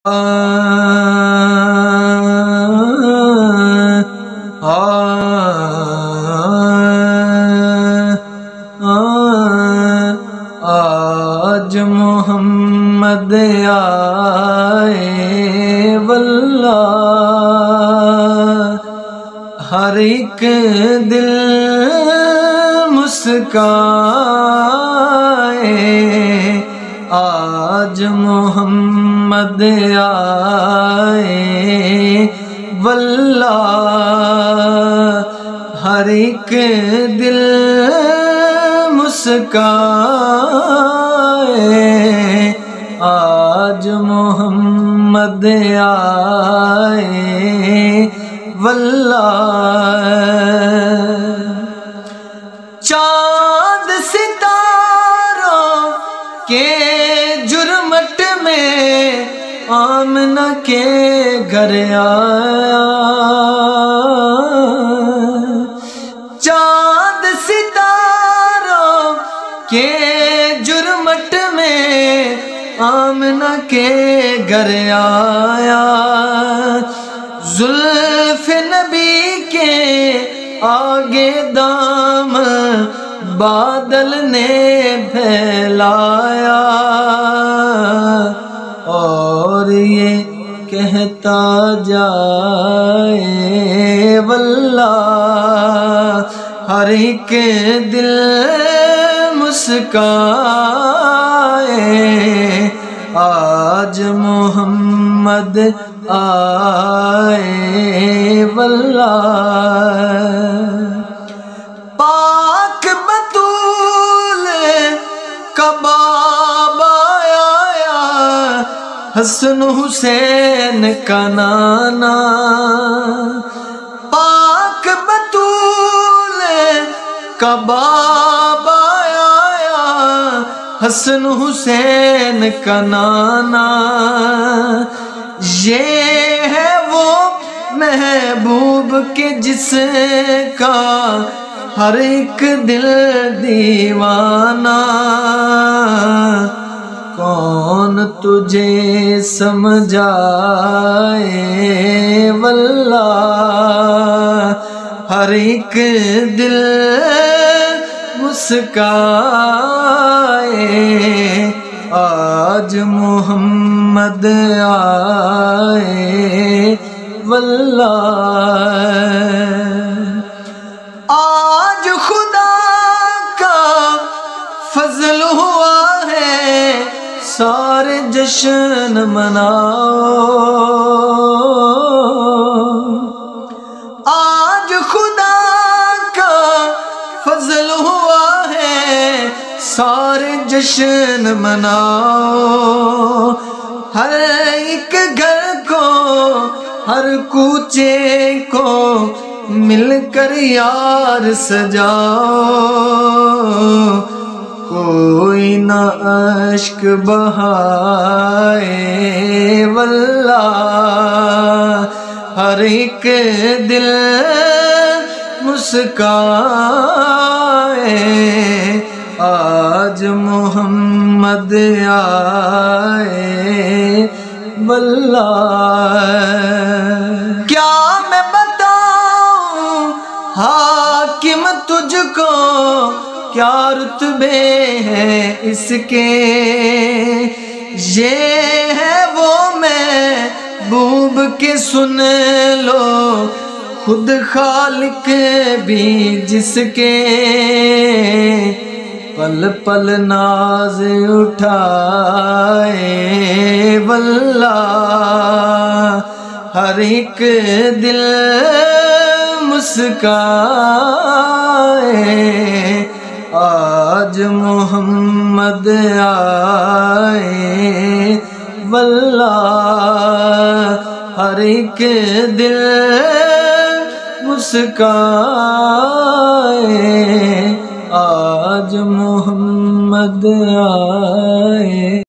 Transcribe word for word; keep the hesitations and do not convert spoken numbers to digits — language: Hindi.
आ आ आ आज मोहम्मद आए वल्लाह, हर एक दिल मुस्काए। आज मोहम्मद मोहम्मद आए वल्लाह, हर एक दिल मुस्काए। आज मोहम्मद आए वल्लाह। चाँद सितारों के जुर्मट में आमना के घर आया, चाँद सितारों के जुर्मट में आमना के घर आया। जुल्फ नबी के आगे दाम बादल ने फैलाया, और ये कहता जाए वल्लाह, हर एक दिल मुस्काए। आज मोहम्मद आए वल्लाह। पाक बतूल कबाब आया, हसन हुसैन का नाना। पाक बतूल कबाब आया, हसन हुसैन का नाना। ये है वो महबूब के जिसका हर एक दिल दीवाना। कौन तुझे समझाए वल्लाह, हर एक दिल मुस्काए। आज मोहम्मद आए वल्लाह। आज खुदा का फजल हुआ है, सारे जश्न मनाओ। आज खुदा का फजल हुआ है, सारे जश्न मनाओ। हर एक घर को हर कूचे को मिलकर यार सजाओ। कोई ना अश्क बहाए वल्लाह, हर एक दिल मुस्काए। आज मोहम्मद आए वल्लाह। क्या मैं हाकिम तुझको क्या रुतबे है इसके, ये है वो महबूब के सुन लो खुद खालिक भी जिसके। पल पल नाज उठाए वल्लाह, हर एक दिल मुस्काए। आज मोहम्मद आए वल्लाह, हर एक दिल मुस्काए। आज मोहम्मद आए।